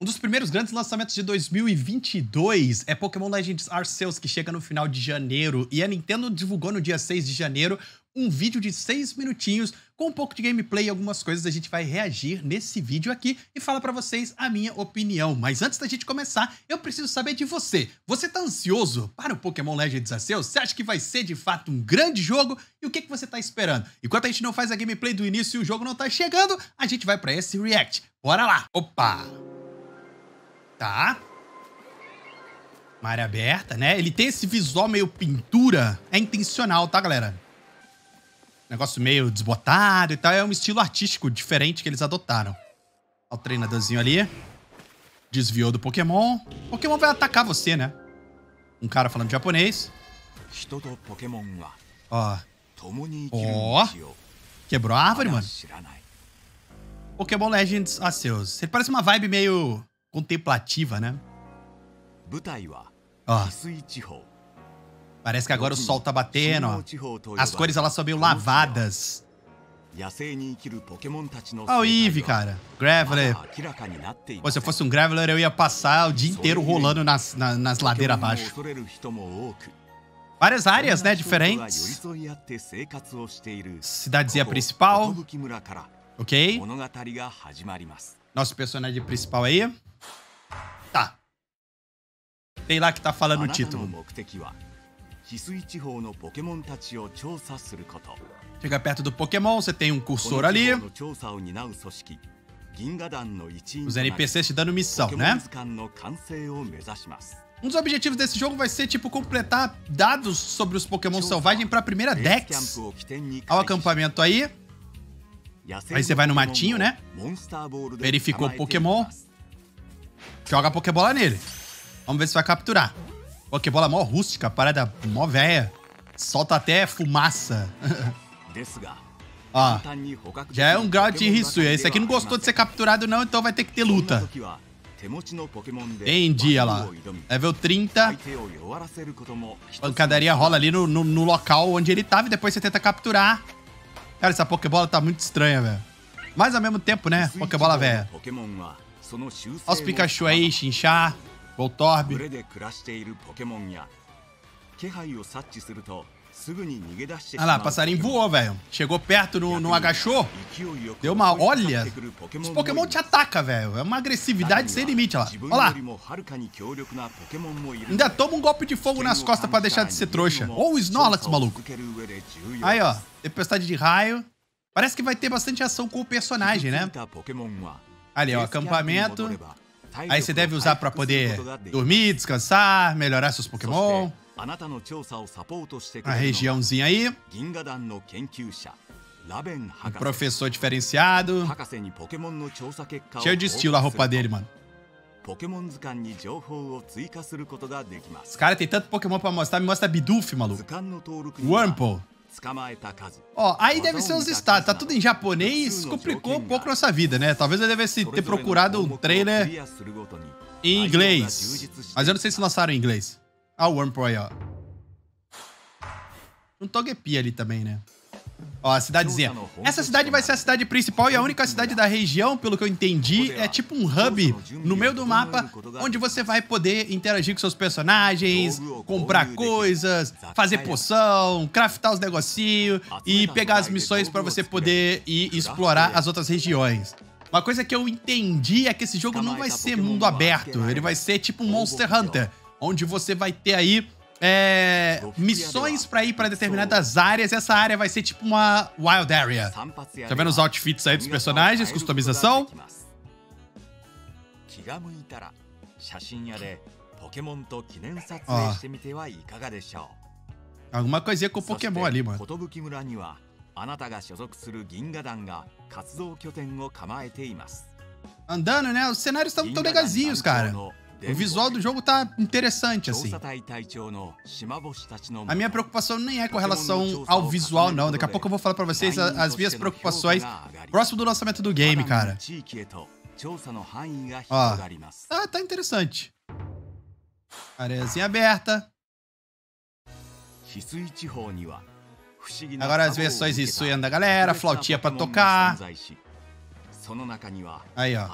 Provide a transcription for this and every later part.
Um dos primeiros grandes lançamentos de 2022 é Pokémon Legends Arceus, que chega no final de janeiro. E a Nintendo divulgou no dia 6 de janeiro um vídeo de 6 minutinhos com um pouco de gameplay e algumas coisas. A gente vai reagir nesse vídeo aqui e falar pra vocês a minha opinião. Mas antes da gente começar, eu preciso saber de você. Você tá ansioso para o Pokémon Legends Arceus? Você acha que vai ser de fato um grande jogo? E o que que você tá esperando? Enquanto a gente não faz a gameplay do início e o jogo não tá chegando, a gente vai pra esse react. Bora lá! Opa! Tá. Uma área aberta, né? Ele tem esse visual meio pintura. É intencional, tá, galera? Negócio meio desbotado e tal. É um estilo artístico diferente que eles adotaram. Ó o treinadorzinho ali. Desviou do Pokémon. O Pokémon vai atacar você, né? Um cara falando japonês. Ó. Ó. Quebrou a árvore, mano. Pokémon Legends Arceus. Ele parece uma vibe meio... contemplativa, né? Ó. Parece que agora o sol tá batendo, ó. As cores, elas são meio lavadas. Ó o Eevee, cara. Graveler. Pô, se eu fosse um Graveler, eu ia passar o dia inteiro rolando nas ladeiras abaixo. Várias áreas, né? Diferentes. Cidadezinha principal. Ok. Nosso personagem principal aí. Tá. Tem lá que tá falando o título. Chega perto do Pokémon, você tem um cursor ali. Os NPCs te dando missão, né? Um dos objetivos desse jogo vai ser, tipo, completar dados sobre os Pokémon selvagens pra primeira Dex. Ao acampamento aí. Aí você vai no matinho, né? Verificou o Pokémon. Joga a Pokébola nele. Vamos ver se vai capturar. Pokébola mó rústica, parada mó véia. Solta até fumaça. Ó, já é um grau de Hisuiya. Esse aqui não gostou de ser capturado não, então vai ter que ter luta. Entendi, olha lá. Level 30. Pancadaria rola ali no local onde ele tava e depois você tenta capturar. Cara, essa Pokébola tá muito estranha, velho. Mas ao mesmo tempo, né? Pokébola velha. Olha os Pikachu aí, Shinx, Voltorb. Olha lá, passarinho voou, velho. Chegou perto, não agachou. Deu uma... Olha! Os Pokémon te atacam, velho. É uma agressividade sem limite, olha lá. Olha lá. Ainda toma um golpe de fogo nas costas pra deixar de ser trouxa. Ou o Snorlax, maluco. Aí, ó. Tempestade de raio. Parece que vai ter bastante ação com o personagem, né? Ali, ó, acampamento. Aí você deve usar pra poder dormir, descansar, melhorar seus Pokémon. A regiãozinha aí. Um professor diferenciado. Cheio de estilo a roupa dele, mano. Os caras têm tanto Pokémon pra mostrar. Me mostra Bidoof, maluco. Wurmple. Ó, aí deve ser os status. Tá tudo em japonês, complicou um pouco nossa vida, né? Talvez eu devesse ter procurado um trailer em inglês. Mas eu não sei se lançaram em inglês. Ah, o Wurmple aí, ó. Um Togepi ali também, né? Ó, a cidadezinha. Essa cidade vai ser a cidade principal e a única cidade da região, pelo que eu entendi. É tipo um hub no meio do mapa, onde você vai poder interagir com seus personagens, comprar coisas, fazer poção, craftar os negocinhos e pegar as missões pra você poder ir explorar as outras regiões. Uma coisa que eu entendi é que esse jogo não vai ser mundo aberto. Ele vai ser tipo um Monster Hunter, onde você vai ter aí missões pra ir pra determinadas áreas. Essa área vai ser tipo uma Wild Area. Tá vendo os outfits aí dos personagens, customização? Ó. Alguma coisinha com o Pokémon ali, mano. Andando, né? Os cenários estão tão legazinhos, cara. O visual do jogo tá interessante, assim. A minha preocupação nem é com relação ao visual, não. Daqui a pouco eu vou falar pra vocês as minhas preocupações próximo do lançamento do game, cara. Ó. Ah, tá interessante. Areazinha aberta. Agora as versões Hisuiya da galera, flautinha pra tocar. Aí, ó.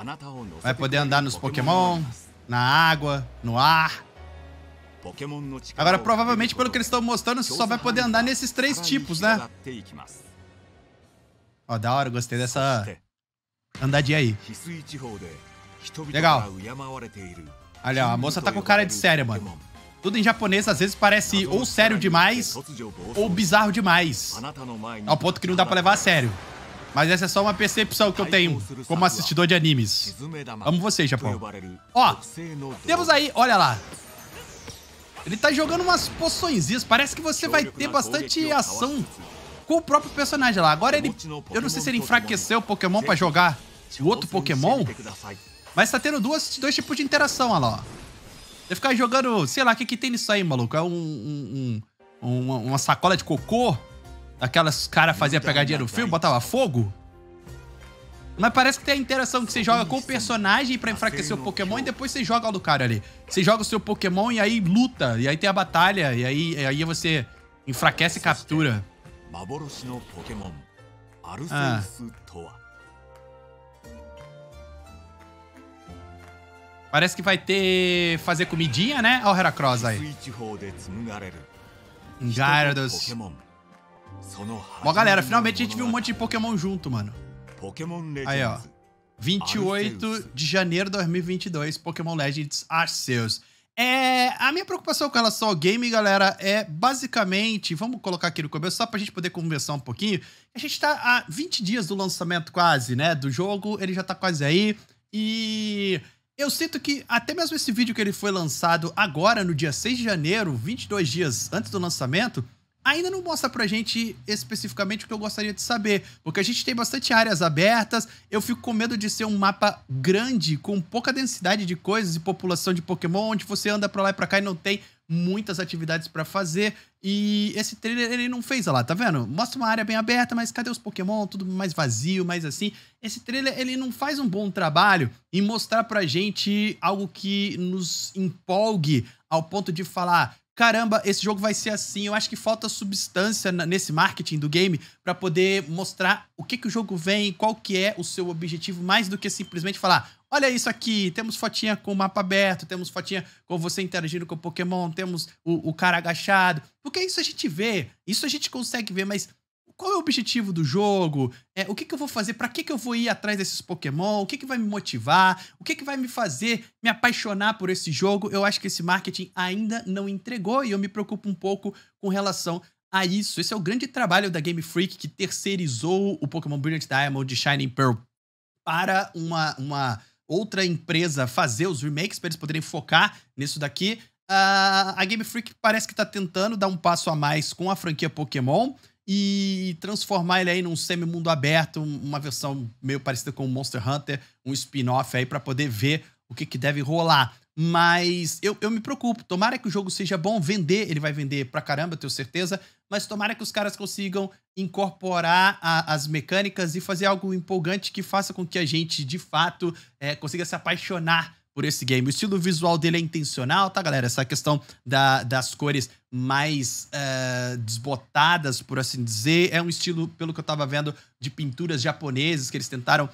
Vai poder andar nos Pokémon, na água, no ar. Agora, provavelmente, pelo que eles estão mostrando, você só vai poder andar nesses três tipos, né? Ó, da hora, gostei dessa andadinha aí. Legal. Olha, ó, a moça tá com cara de séria, mano. Tudo em japonês, às vezes, parece ou sério demais ou bizarro demais. Ao ponto que não dá pra levar a sério. Mas essa é só uma percepção que eu tenho como assistidor de animes. Amo você, Japão. Ó, temos aí, olha lá. Ele tá jogando umas poçõezinhas. Parece que você vai ter bastante ação com o próprio personagem lá. Agora ele... Eu não sei se ele enfraqueceu o Pokémon pra jogar o outro Pokémon. Mas tá tendo dois tipos de interação, olha lá. Ele ficar jogando... Sei lá, o que que tem nisso aí, maluco? É uma sacola de cocô? Aquelas caras faziam pegadinha no filme, botava fogo. Mas parece que tem a interação que você joga com o personagem pra enfraquecer o Pokémon e depois você joga o do cara ali. Você joga o seu Pokémon e aí luta, e aí tem a batalha, e aí você enfraquece e captura. Ah. Parece que vai ter... fazer comidinha, né? Olha o Heracross aí. Gyarados. Bom, galera, finalmente a gente viu um monte de Pokémon junto, mano. Aí, ó. 28 de janeiro de 2022, Pokémon Legends Arceus. A minha preocupação com relação ao game, galera, é basicamente... Vamos colocar aqui no começo, só pra gente poder conversar um pouquinho. A gente tá há 20 dias do lançamento quase, né? Do jogo, ele já tá quase aí. E... eu sinto que até mesmo esse vídeo que ele foi lançado agora, no dia 6 de janeiro, 22 dias antes do lançamento... ainda não mostra pra gente especificamente o que eu gostaria de saber, porque a gente tem bastante áreas abertas, eu fico com medo de ser um mapa grande, com pouca densidade de coisas e população de Pokémon, onde você anda pra lá e pra cá e não tem muitas atividades pra fazer, e esse trailer ele não fez, olha lá, tá vendo? Mostra uma área bem aberta, mas cadê os Pokémon? Tudo mais vazio, mais assim. Esse trailer ele não faz um bom trabalho em mostrar pra gente algo que nos empolgue ao ponto de falar... caramba, esse jogo vai ser assim, eu acho que falta substância nesse marketing do game pra poder mostrar o que o jogo vem, qual que é o seu objetivo, mais do que simplesmente falar, olha isso aqui, temos fotinha com o mapa aberto, temos fotinha com você interagindo com o Pokémon, temos o cara agachado, porque isso a gente vê, isso a gente consegue ver, mas... qual é o objetivo do jogo? O que eu vou fazer? Pra que eu vou ir atrás desses Pokémon? O que vai me motivar? O que vai me fazer me apaixonar por esse jogo? Eu acho que esse marketing ainda não entregou e eu me preocupo um pouco com relação a isso. Esse é o grande trabalho da Game Freak, que terceirizou o Pokémon Brilliant Diamond e Shining Pearl para uma outra empresa fazer os remakes, para eles poderem focar nisso daqui. A Game Freak parece que tá tentando dar um passo a mais com a franquia Pokémon e transformar ele aí num semi-mundo aberto, uma versão meio parecida com o Monster Hunter, um spin-off aí pra poder ver o que deve rolar. Mas eu me preocupo, tomara que o jogo seja bom, vender, ele vai vender pra caramba, eu tenho certeza, mas tomara que os caras consigam incorporar as mecânicas e fazer algo empolgante que faça com que a gente, de fato, consiga se apaixonar por esse game. O estilo visual dele é intencional, tá, galera? Essa questão das cores mais desbotadas, por assim dizer, é um estilo, pelo que eu tava vendo, de pinturas japonesas que eles tentaram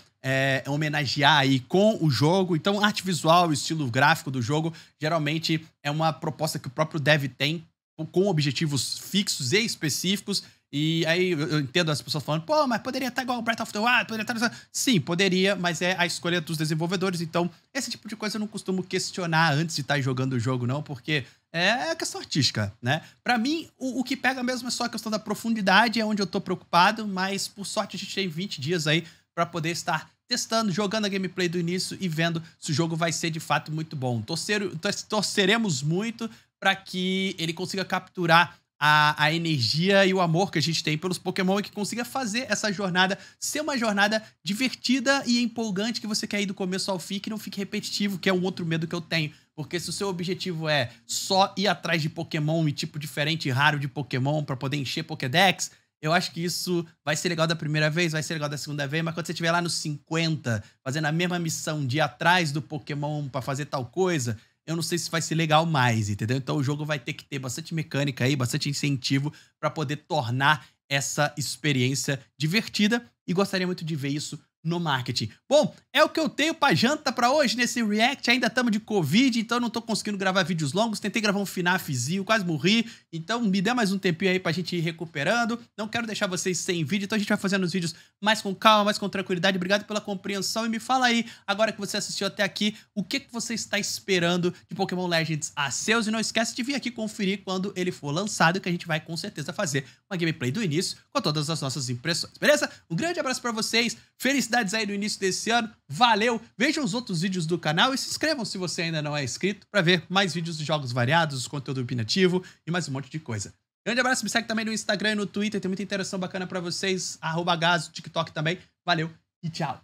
homenagear aí com o jogo. Então, arte visual, estilo gráfico do jogo, geralmente é uma proposta que o próprio dev tem com objetivos fixos e específicos. E aí eu entendo as pessoas falando, pô, mas poderia estar igual o Breath of the Wild, poderia estar... Sim, poderia, mas é a escolha dos desenvolvedores, então esse tipo de coisa eu não costumo questionar antes de estar jogando o jogo não, porque é questão artística, né? Pra mim, o que pega mesmo é só a questão da profundidade, é onde eu tô preocupado, mas por sorte a gente tem 20 dias aí pra poder estar testando, jogando a gameplay do início e vendo se o jogo vai ser de fato muito bom. Torceremos muito pra que ele consiga capturar a energia e o amor que a gente tem pelos Pokémon e que consiga fazer essa jornada ser uma jornada divertida e empolgante, que você quer ir do começo ao fim, que não fique repetitivo, que é um outro medo que eu tenho. Porque se o seu objetivo é só ir atrás de Pokémon e tipo diferente e raro de Pokémon pra poder encher Pokédex, eu acho que isso vai ser legal da primeira vez, vai ser legal da segunda vez, mas quando você estiver lá nos 50, fazendo a mesma missão de ir atrás do Pokémon pra fazer tal coisa... eu não sei se vai ser legal mais, entendeu? Então o jogo vai ter que ter bastante mecânica aí, bastante incentivo pra poder tornar essa experiência divertida e gostaria muito de ver isso no marketing. Bom, é o que eu tenho pra janta pra hoje nesse react. Ainda estamos de Covid, então não tô conseguindo gravar vídeos longos. Tentei gravar um FNAFzinho, quase morri. Então me dê mais um tempinho aí pra gente ir recuperando. Não quero deixar vocês sem vídeo, então a gente vai fazendo os vídeos mais com calma, mais com tranquilidade. Obrigado pela compreensão e me fala aí, agora que você assistiu até aqui, o que você está esperando de Pokémon Legends Arceus. E não esquece de vir aqui conferir quando ele for lançado, que a gente vai com certeza fazer uma gameplay do início com todas as nossas impressões, beleza? Um grande abraço pra vocês, feliz aí no início desse ano, valeu, vejam os outros vídeos do canal e se inscrevam se você ainda não é inscrito para ver mais vídeos de jogos variados, conteúdo opinativo e mais um monte de coisa. Grande abraço, me segue também no Instagram e no Twitter, tem muita interação bacana para vocês, @gazo, TikTok também, valeu e tchau.